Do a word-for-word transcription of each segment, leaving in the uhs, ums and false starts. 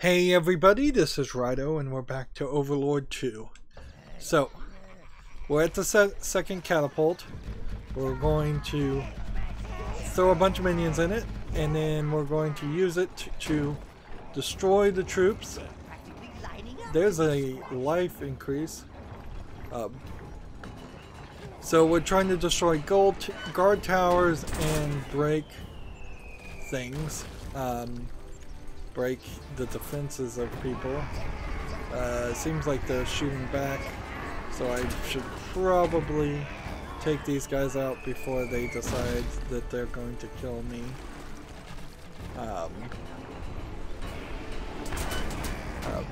Hey everybody, this is Rydo and we're back to Overlord two. So, we're at the se second catapult. We're going to throw a bunch of minions in it, and then we're going to use it to, to destroy the troops. There's a life increase. Um, so we're trying to destroy gold t guard towers and break things. Um, break the defenses of people. Uh, seems like they're shooting back, so I should probably take these guys out before they decide that they're going to kill me. Um, um,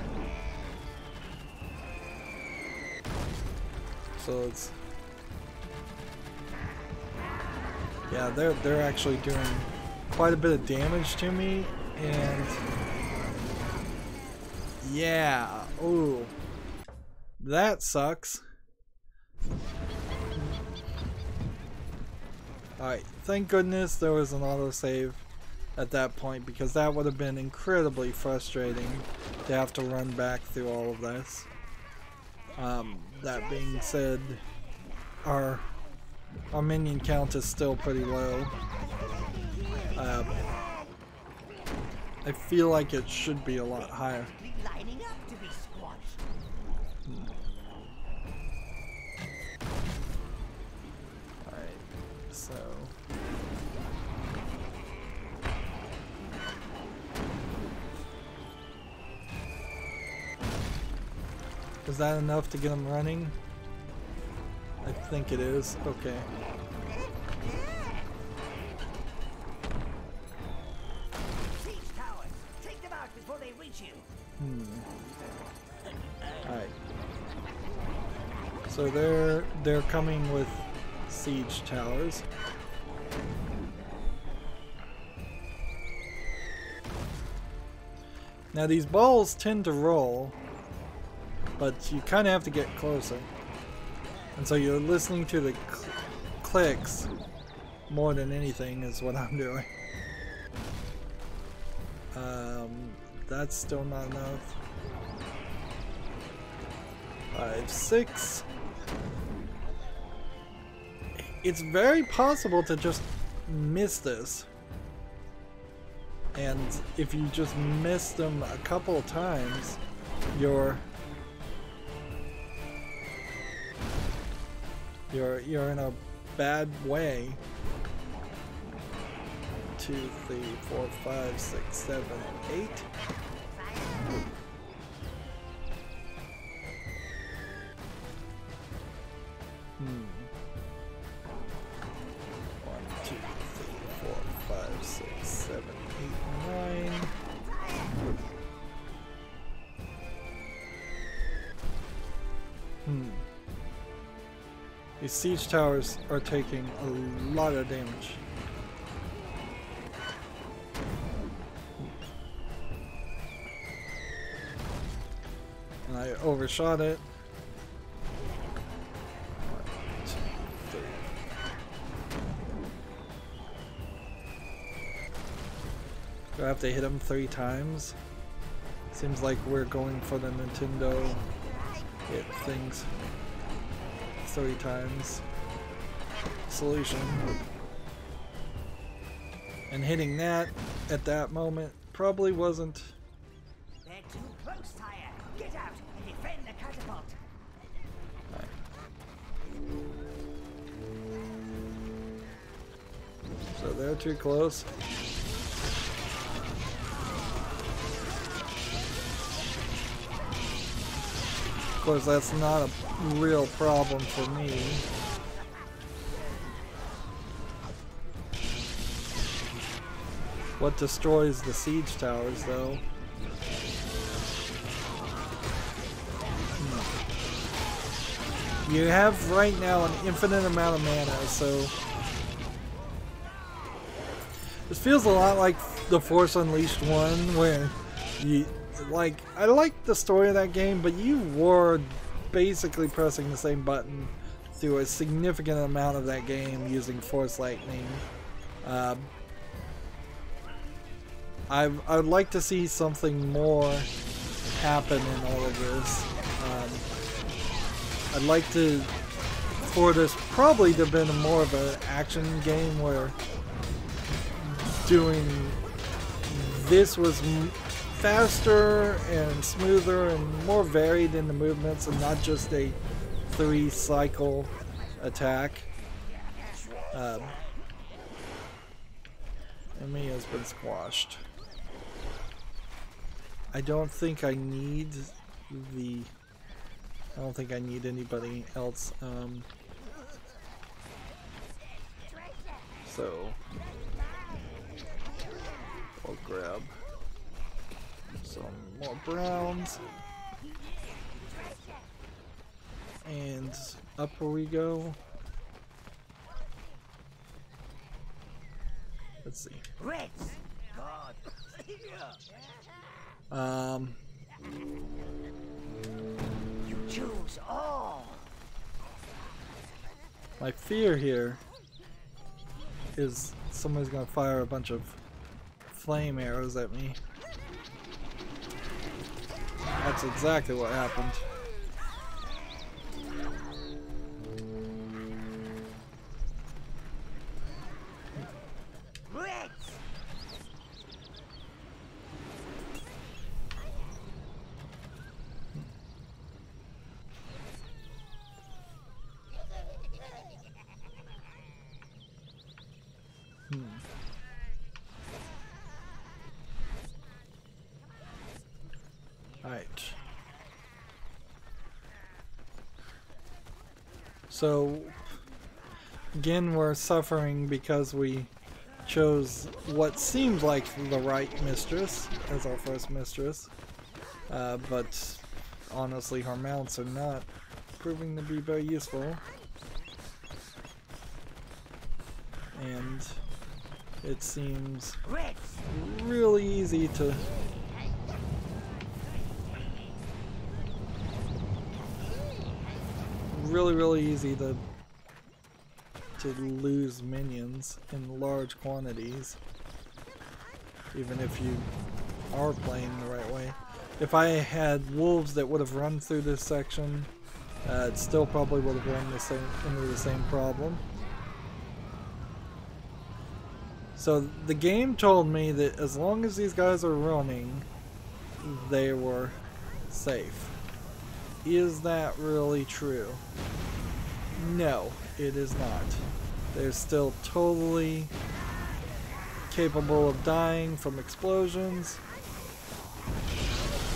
so it's yeah, they're they're actually doing quite a bit of damage to me. And yeah, oh, that sucks. Alright, thank goodness there was an autosave at that point, because that would have been incredibly frustrating to have to run back through all of this. Um, that being said, our, our minion count is still pretty low. Um, I feel like it should be a lot higher. Hmm. Alright, so is that enough to get them running? I think it is. Okay. Hmm. Alright. So they're they're coming with siege towers. Now these balls tend to roll, but you kind of have to get closer, and so you're listening to the cl clicks more than anything is what I'm doing. Um. That's still not enough. Five, six. It's very possible to just miss this. And if you just miss them a couple of times, you're you're you're in a bad way. Two, three, four, five, six, seven, eight. Hmm. One, two, three, four, five, six, seven, eight, nine. Hmm. These siege towers are taking a lot of damage. I overshot it. One, two, three. Do I have to hit him three times? Seems like we're going for the Nintendo hit things three times solution. And hitting that at that moment probably wasn't. They're too close, Tyre. Get out and defend the catapult. All right. So they're too close. Of course, that's not a real problem for me. What destroys the siege towers, though? You have right now an infinite amount of mana, so this feels a lot like the Force Unleashed one, where you like I like the story of that game, but you were basically pressing the same button through a significant amount of that game using Force Lightning. Uh, I I would like to see something more happen in all of this. Um, I'd like to for this probably to have been more of an action game where doing this was m faster and smoother and more varied in the movements and not just a three cycle attack. Um, enemy has been squashed. I don't think I need the... I don't think I need anybody else. Um, so... I'll grab some more browns. And up we go. Let's see. Um. You choose all. My fear here is somebody's gonna fire a bunch of flame arrows at me. That's exactly what happened. So, again, we're suffering because we chose what seemed like the right mistress as our first mistress, uh, but honestly her mounts are not proving to be very useful, and it seems really easy to... really really easy to to lose minions in large quantities even if you are playing the right way. If I had wolves that would have run through this section, uh, it still probably would have run the same, into the same problem. So the game told me that as long as these guys are running, they were safe. Is that really true? No, it is not. They're still totally capable of dying from explosions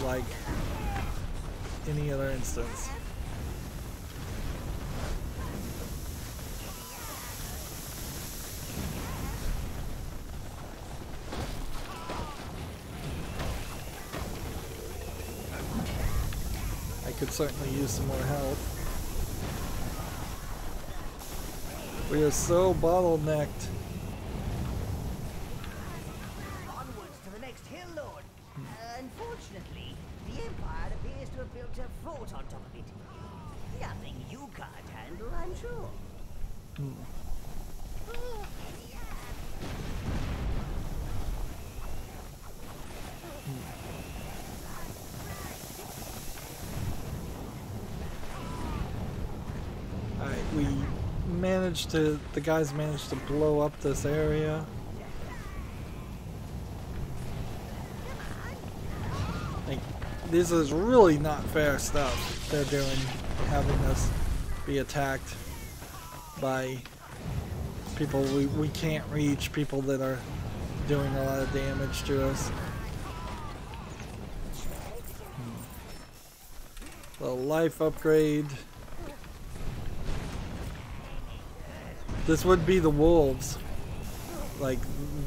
like any other instance. Could certainly use some more help. We are so bottlenecked. Onwards to the next hill, Lord. Hmm. Uh, unfortunately, the Empire appears to have built a fort on top of it. Nothing you can't handle, I'm sure. Hmm. Hmm. We managed to, the guys managed to blow up this area. Like, this is really not fair stuff they're doing, having us be attacked by people we, we can't reach, people that are doing a lot of damage to us. Hmm. Little life upgrade. This would be the wolves. Like,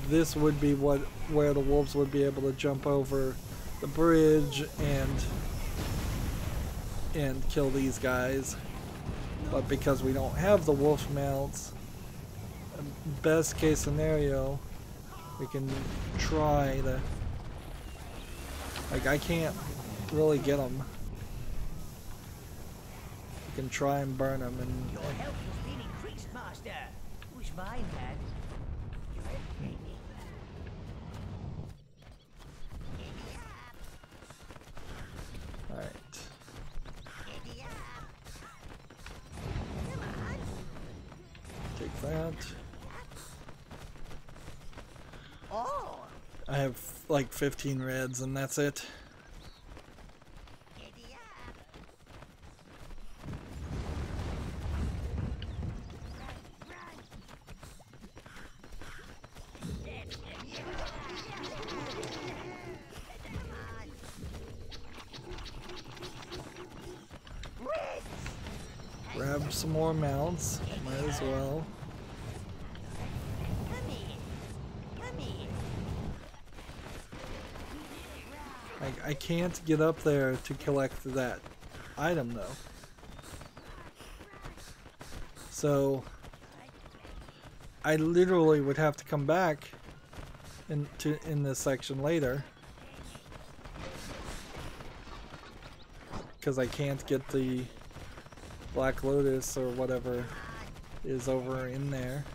this would be what where the wolves would be able to jump over the bridge and and kill these guys. But because we don't have the wolf mounts, best case scenario, we can try to... Like, I can't really get them. We can try and burn them and... and mine had. that. Oh. I have like fifteen reds and that's it. Grab some more mounts, might as well. I, I can't get up there to collect that item though. So I literally would have to come back in, to, in this section later. Because I can't get the Black Lotus or whatever is over in there.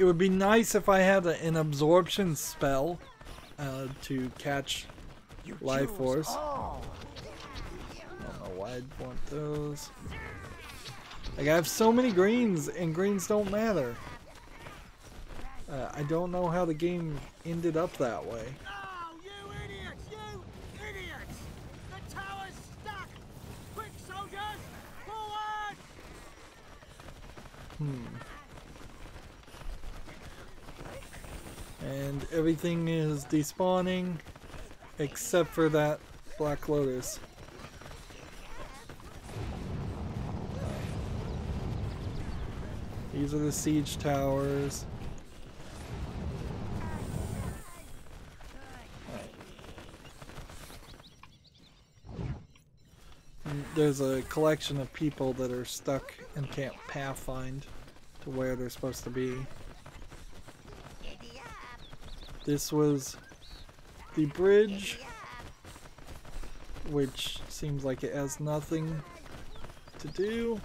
It would be nice if I had a, an absorption spell uh, to catch you life force. All. I don't know why I'd want those. Like, I have so many greens and greens don't matter. Uh, I don't know how the game ended up that way. Hmm. And everything is despawning except for that Black Lotus. These are the siege towers. There's a collection of people that are stuck and can't pathfind to where they're supposed to be. This was the bridge, which seems like it has nothing to do.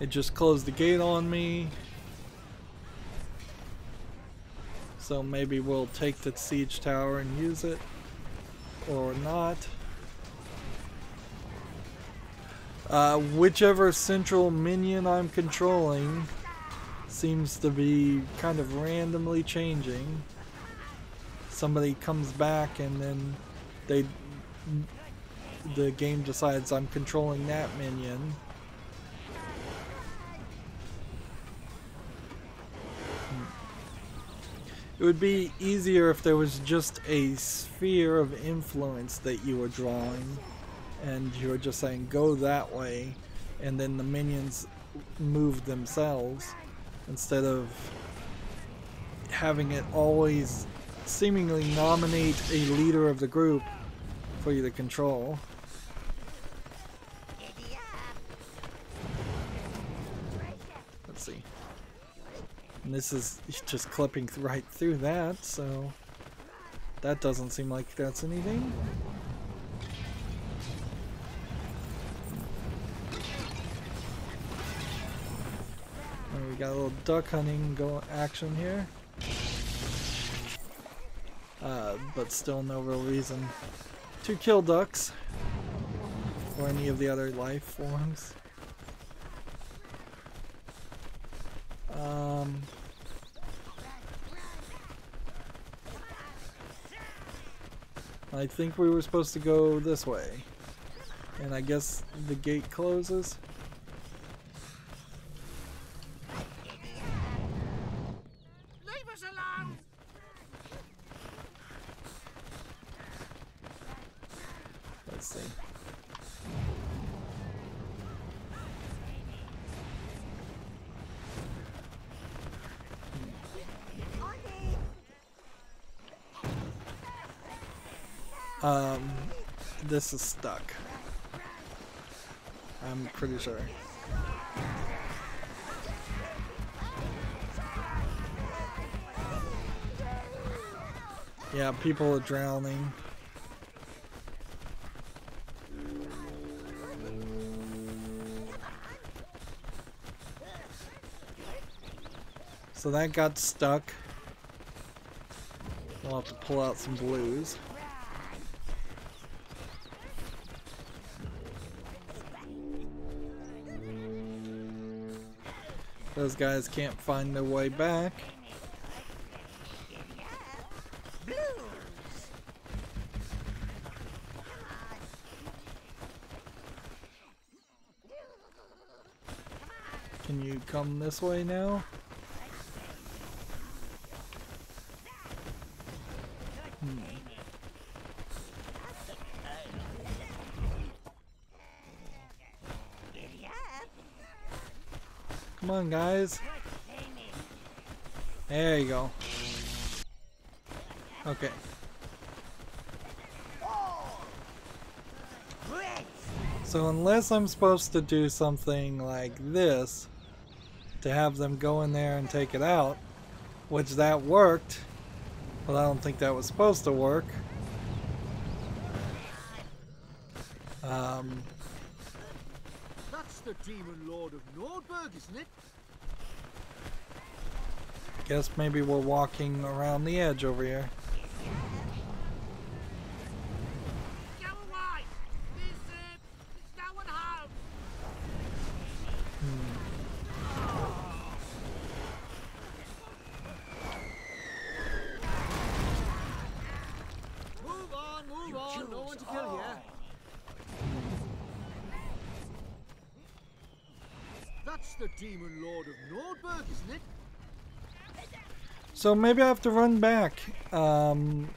It just closed the gate on me. So maybe we'll take the siege tower and use it. Or not. Uh, whichever central minion I'm controlling seems to be kind of randomly changing. Somebody comes back and then they, the game decides I'm controlling that minion. It would be easier if there was just a sphere of influence that you were drawing and you were just saying go that way, and then the minions move themselves instead of having it always seemingly nominate a leader of the group for you to control. Let's see. And this is just clipping right through that, so that doesn't seem like that's anything. And we got a little duck hunting go action here, uh, but still no real reason to kill ducks or any of the other life forms. Um, I think we were supposed to go this way, and I guess the gate closes. Leave us alone. Let's see. Um, this is stuck. I'm pretty sure. Yeah, people are drowning. So that got stuck. I'll have to pull out some blues. Those guys can't find their way back. Can you come this way now? Hmm. Come on, guys. There you go. Okay. So unless I'm supposed to do something like this to have them go in there and take it out, which that worked, but I don't think that was supposed to work. Um, That's the Demon Lord of Nordberg, isn't it? Guess maybe we're walking around the edge over here. That's the Demon Lord of Nordberg, isn't it? So maybe I have to run back. Um,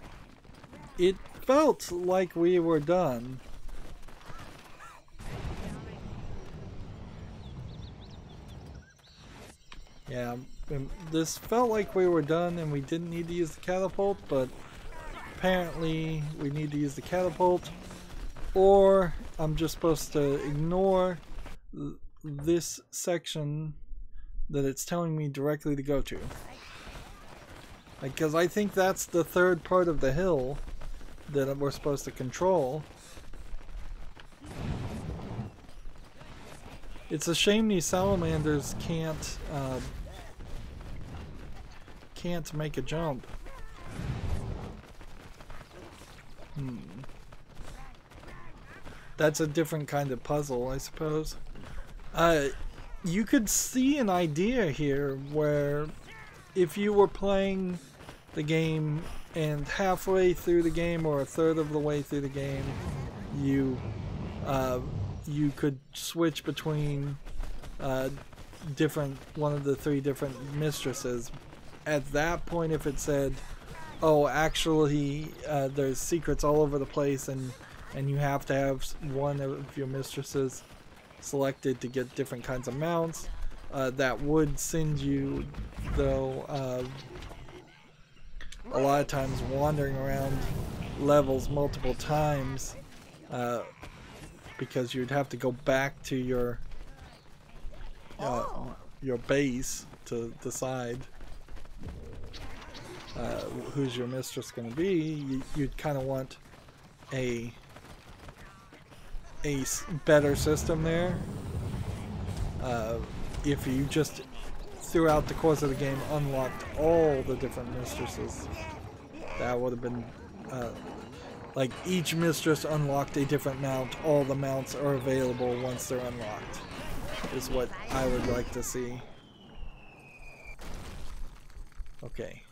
it felt like we were done. Yeah, this felt like we were done and we didn't need to use the catapult, but apparently we need to use the catapult, or I'm just supposed to ignore this section that it's telling me directly to go to, because I think that's the third part of the hill that we're supposed to control. It's a shame these salamanders can't uh, can't make a jump. Hmm. That's a different kind of puzzle, I suppose. Uh, you could see an idea here where if you were playing the game and halfway through the game or a third of the way through the game, you uh, you could switch between uh, different one of the three different mistresses. At that point, if it said, oh, actually uh, there's secrets all over the place and, and you have to have one of your mistresses selected to get different kinds of mounts, uh, that would send you, though, uh, a lot of times wandering around levels multiple times, uh, because you'd have to go back to your uh, your base to decide uh, who's your mistress going to be. You, you'd kind of want a a better system there. Uh, if you just throughout the course of the game unlocked all the different mistresses, that would have been uh, like each mistress unlocked a different mount, all the mounts are available once they're unlocked, is what I would like to see. Okay.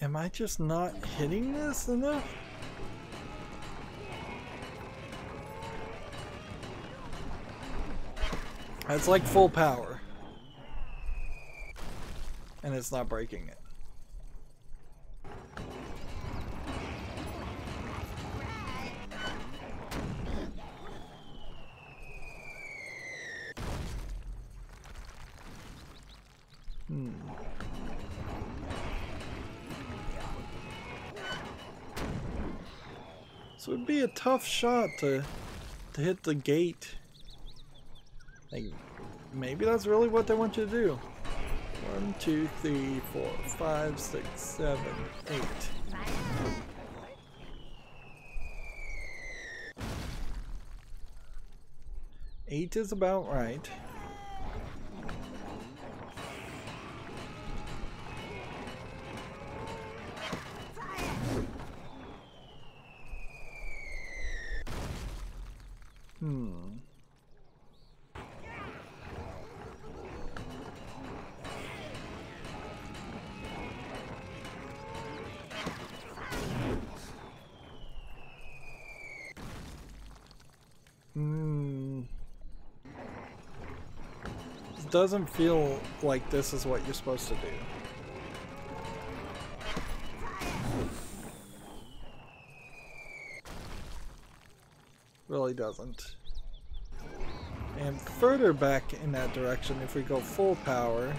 Am I just not hitting this enough? It's like full power. And it's not breaking it. Hmm. So it'd be a tough shot to to hit the gate. Like, maybe that's really what they want you to do. One, two, three, four, five, six, seven, eight. Eight is about right. Hmm. Hmm. It doesn't feel like this is what you're supposed to do. Really doesn't. And further back in that direction, if we go full power,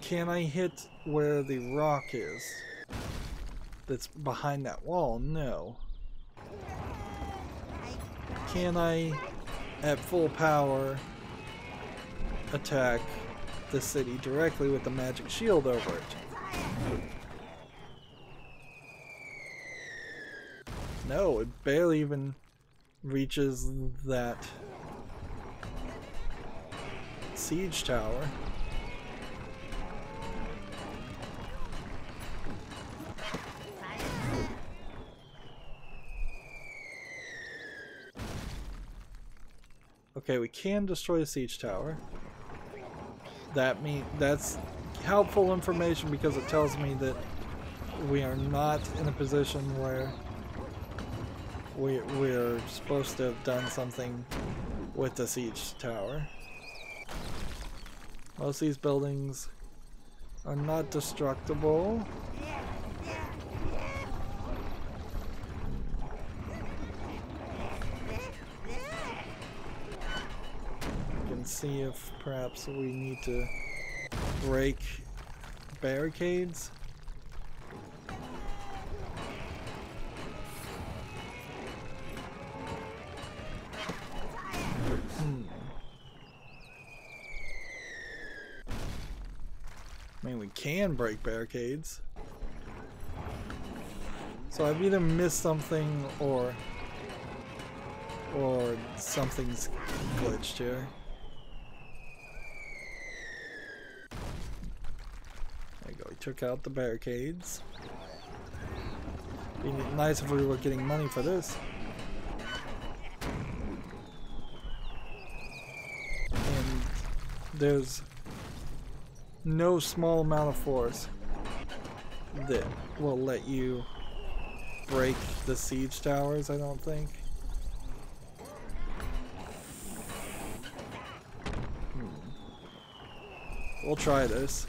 can I hit where the rock is that's behind that wall? No. Can I, at full power, attack the city directly with the magic shield over it? No, it barely even reaches that siege tower. Okay, we can destroy the siege tower. That mean that's helpful information because it tells me that we are not in a position where We, we're supposed to have done something with the siege tower. Most of these buildings are not destructible. We can see if perhaps we need to break barricades. I mean, we can break barricades. So I've either missed something or or something's glitched here. There you go, we took out the barricades. It'd be nice if we were getting money for this. And there's no small amount of force that will let you break the siege towers, I don't think. Hmm. We'll try this.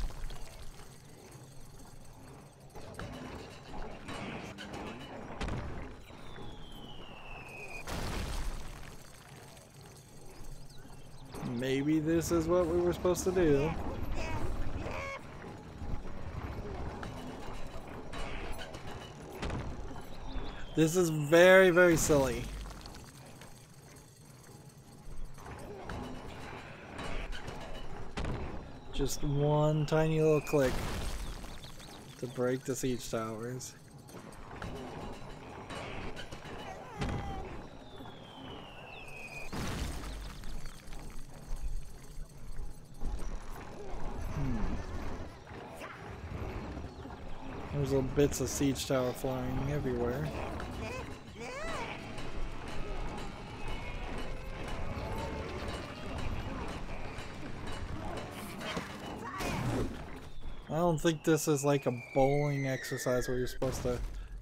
Maybe this is what we were supposed to do. This is very, very silly. Just one tiny little click to break the siege towers. Hmm. There's little bits of siege tower flying everywhere. I don't think this is like a bowling exercise where you're supposed to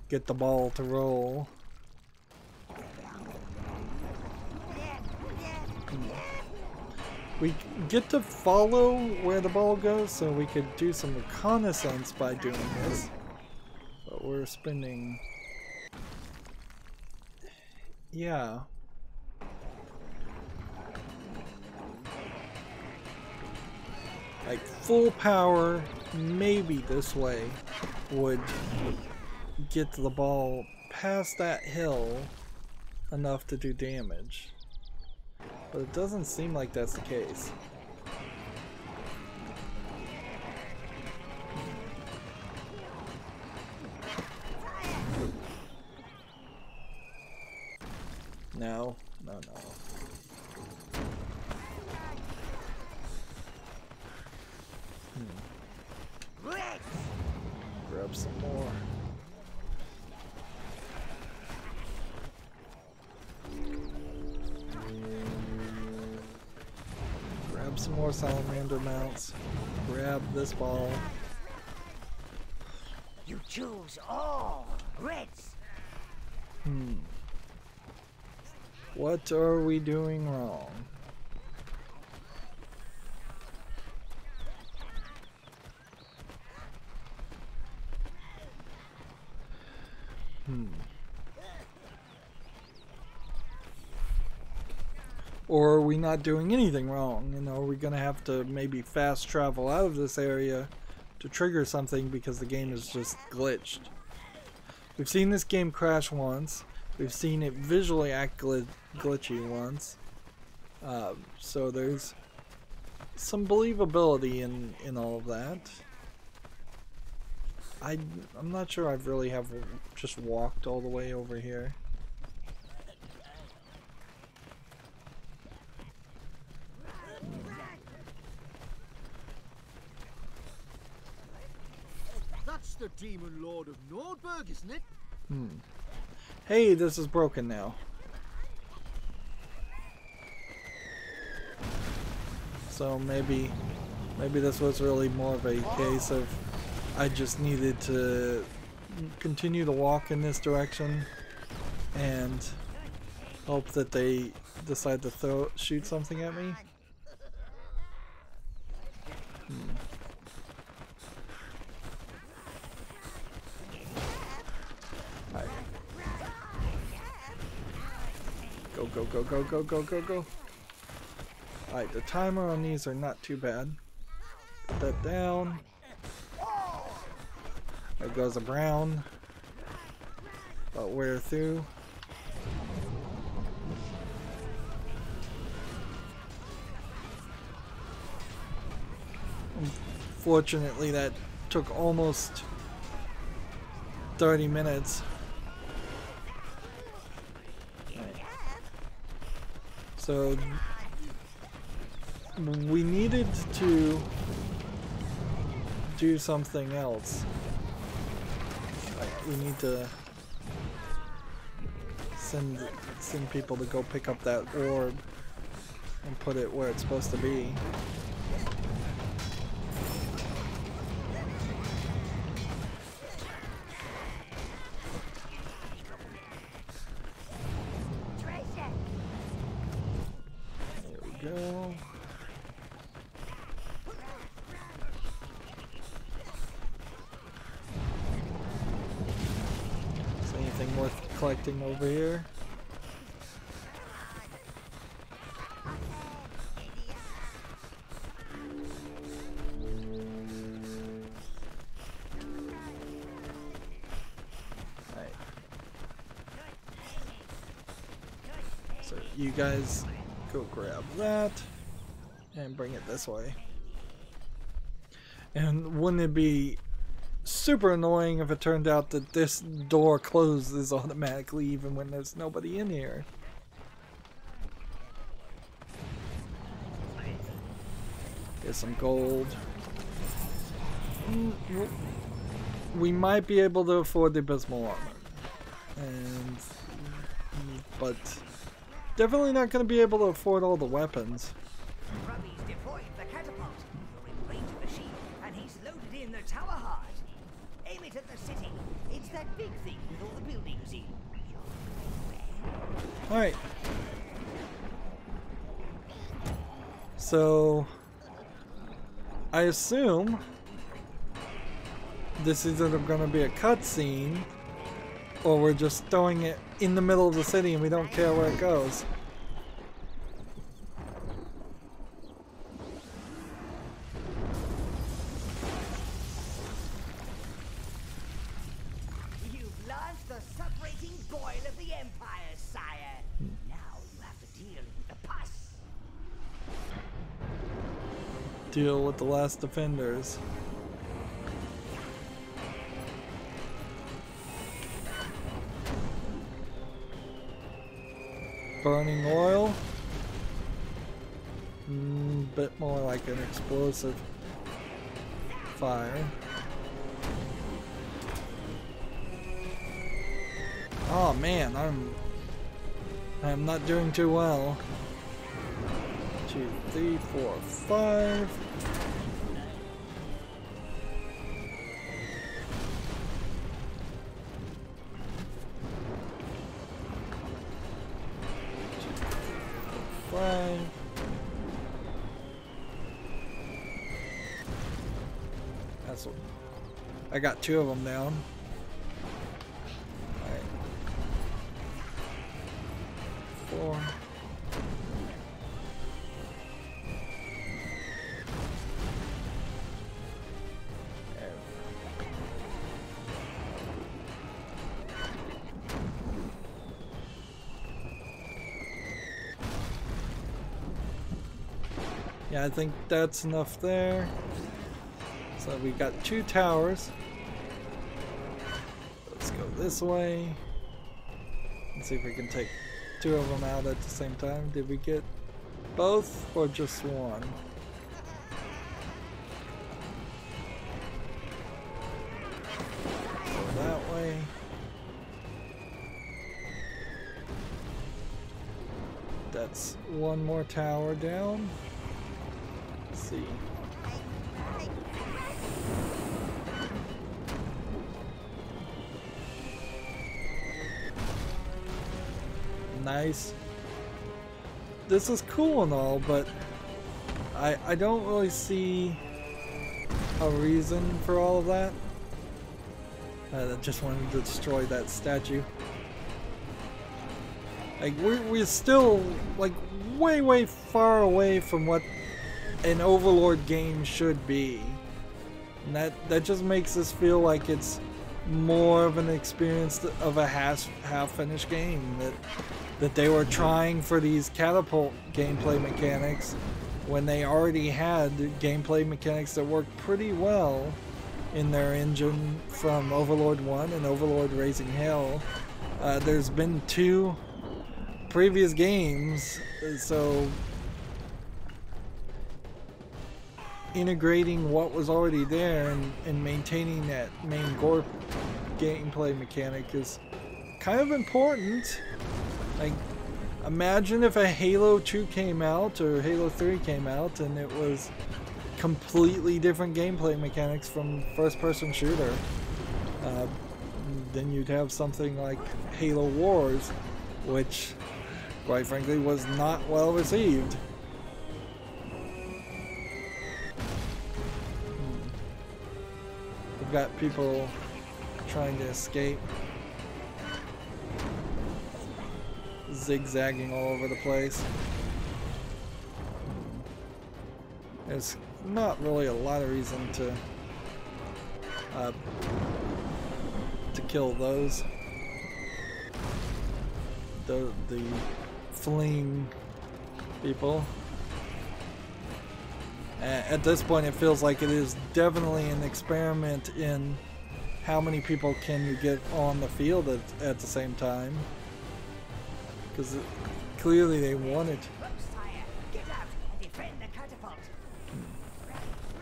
get the ball to roll. We get to follow where the ball goes, so we could do some reconnaissance by doing this. But we're spending... Yeah. Like, full power, maybe this way, would get the ball past that hill enough to do damage. But it doesn't seem like that's the case. No, no, no. Hmm. Grab some more. Grab some more salamander mounts. Grab this ball. You choose all Reds. Hmm. What are we doing wrong? Hmm. Or are we not doing anything wrong? You know, are we gonna have to maybe fast travel out of this area to trigger something because the game is just glitched? We've seen this game crash once. We've seen it visually act gl glitchy once, uh, so there's some believability in, in all of that. I, I'm not sure I really have just walked all the way over here. That's the Demon Lord of Nordberg, isn't it? Hmm. Hey, this is broken now. So maybe, maybe this was really more of a case of I just needed to continue to walk in this direction and hope that they decide to throw shoot something at me. Hmm. Go, go, go, go, go, go, go. Alright, the timer on these are not too bad. Put that down. There goes a brown. But we're through. Unfortunately, that took almost thirty minutes. So we needed to do something else. Like we need to send send people to go pick up that orb and put it where it's supposed to be. Over here. Right. So you guys go grab that and bring it this way. And wouldn't it be super annoying if it turned out that this door closes automatically even when there's nobody in here. Get some gold. We might be able to afford the abysmal armor. And but definitely not going to be able to afford all the weapons. That big thing with all the buildings in. Alright. So I assume this is either gonna be a cutscene or we're just throwing it in the middle of the city and we don't care where it goes. Boil of the Empire, sire. Hmm. Now you have to deal with the pus deal with the last defenders. Burning oil? Mm, bit more like an explosive fire. Oh man, I'm I'm not doing too well. Two, three, four, five. Five. That's what I got. Two of them down. All right. Four. There we go. Yeah, I think that's enough there. So we got two towers. Let's go this way. Let's see if we can take two of them out at the same time. Did we get both or just one? Go that way. That's one more tower down. Let's see. Nice. This is cool and all, but I I don't really see a reason for all of that. I just wanted to destroy that statue. Like we're we're still like way way far away from what an Overlord game should be, and that that just makes us feel like it's more of an experience of a half half finished game that. that they were trying for these catapult gameplay mechanics when they already had gameplay mechanics that worked pretty well in their engine from Overlord one and Overlord Raising Hell. Uh, there's been two previous games, so integrating what was already there and, and maintaining that main gore gameplay mechanic is kind of important. Like, imagine if a Halo two came out or Halo three came out and it was completely different gameplay mechanics from first-person shooter. Uh, then you'd have something like Halo Wars, which, quite frankly, was not well received. Hmm. We've got people trying to escape. Zigzagging all over the place. There's not really a lot of reason to uh, to kill those. The the fleeing people. At this point, it feels like it is definitely an experiment in how many people can you get on the field at, at the same time. Because clearly they wanted. Get out and defend the catapult. Hmm.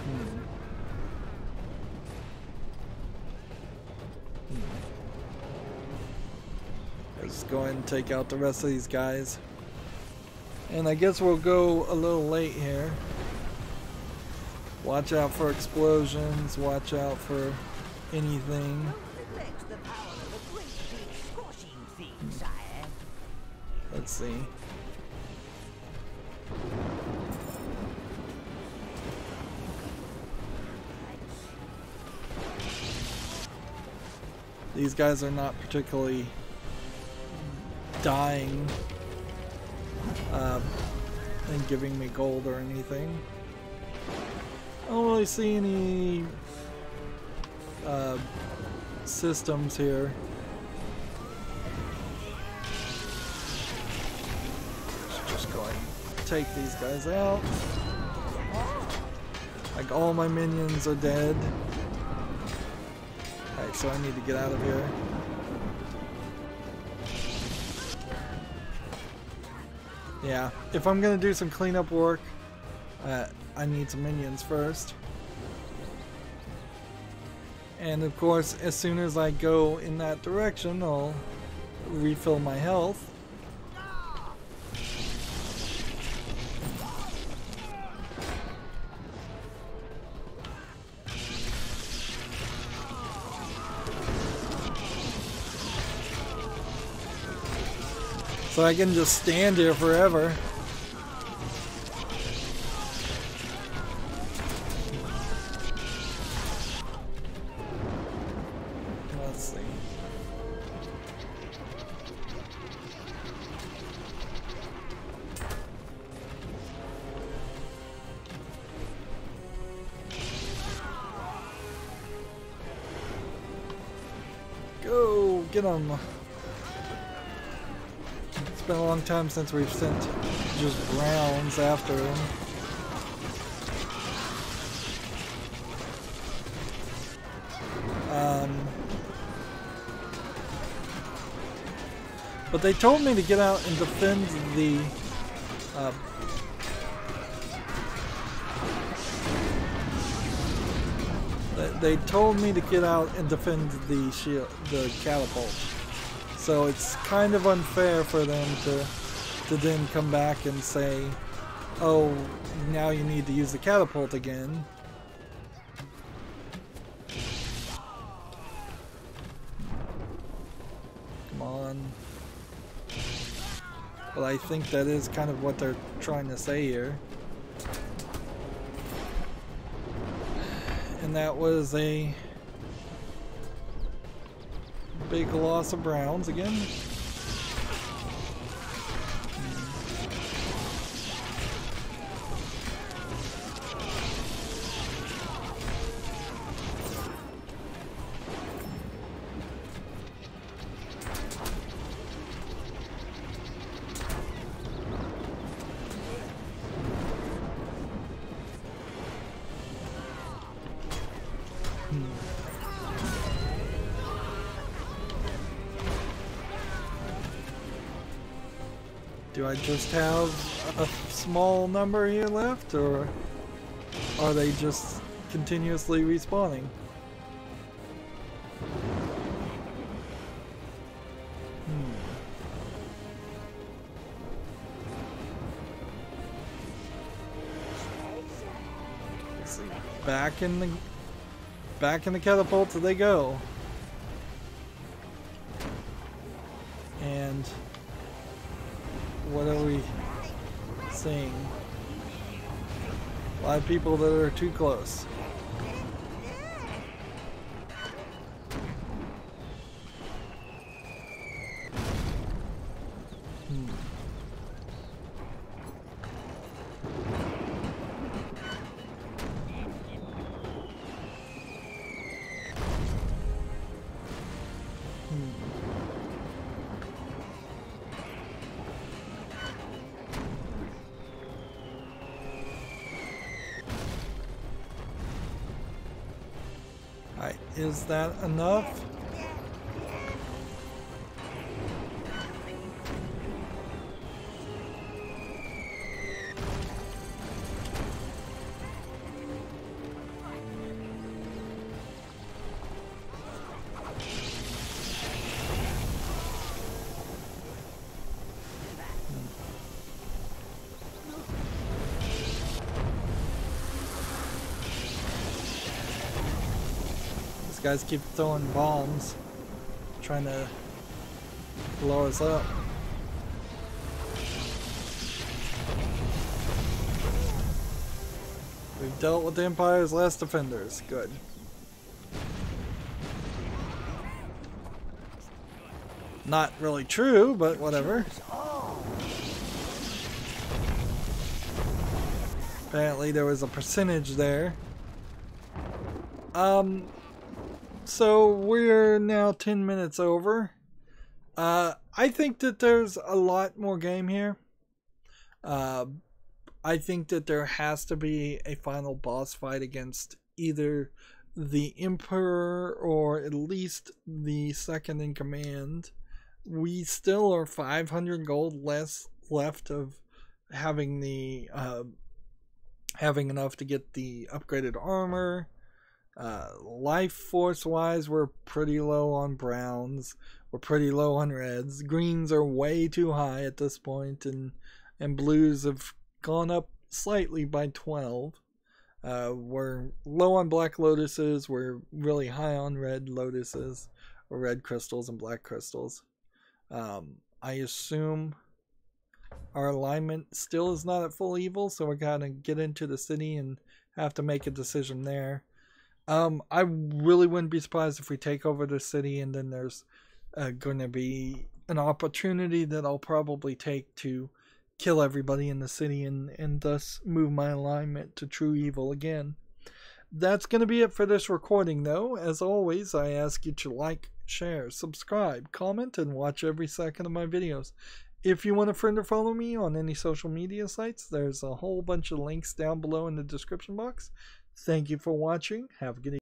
Hmm. Let's go ahead and take out the rest of these guys. And I guess we'll go a little late here. Watch out for explosions, watch out for anything. Let's see. These guys are not particularly dying uh, and giving me gold or anything. I don't really see any uh, systems here. take these guys out. Like, all my minions are dead. Alright, so I need to get out of here. Yeah, if I'm gonna do some cleanup work, uh, I need some minions first. And of course, as soon as I go in that direction, I'll refill my health. So I can just stand here forever. Let's see. Go get them. It's been a long time since we've sent just rounds after him. Um, but they told me to get out and defend the uh, they told me to get out and defend the shield, the catapult. So it's kind of unfair for them to to then come back and say, oh, now you need to use the catapult again. Come on. Well, I think that is kind of what they're trying to say here. And that was a big loss of rounds again. Do I just have a small number here left, or are they just continuously respawning? Hmm. Let's see. Back in the back in the catapult they go. And what are we seeing? A lot of people that are too close. Hmm. Is that enough? Guys keep throwing bombs, trying to blow us up. We've dealt with the Empire's last defenders. Good. Not really true, but whatever. Apparently there was a percentage there. Um... So we're now ten minutes over. Uh, I think that there's a lot more game here. Uh, I think that there has to be a final boss fight against either the Emperor or at least the second in command. We still are five hundred gold less left of having the uh, having enough to get the upgraded armor. Uh, life force wise, we're pretty low on browns. We're pretty low on reds. Greens are way too high at this point, and and blues have gone up slightly by twelve. Uh, we're low on black lotuses. We're really high on red lotuses, or red crystals and black crystals. Um, I assume our alignment still is not at full evil, so we're gonna get into the city and have to make a decision there. Um, I really wouldn't be surprised if we take over the city, and then there's uh, going to be an opportunity that I'll probably take to kill everybody in the city and, and thus move my alignment to true evil again. That's going to be it for this recording, though. As always, I ask you to like, share, subscribe, comment, and watch every second of my videos. If you want to friend or follow me on any social media sites, there's a whole bunch of links down below in the description box. Thank you for watching. Have a good evening.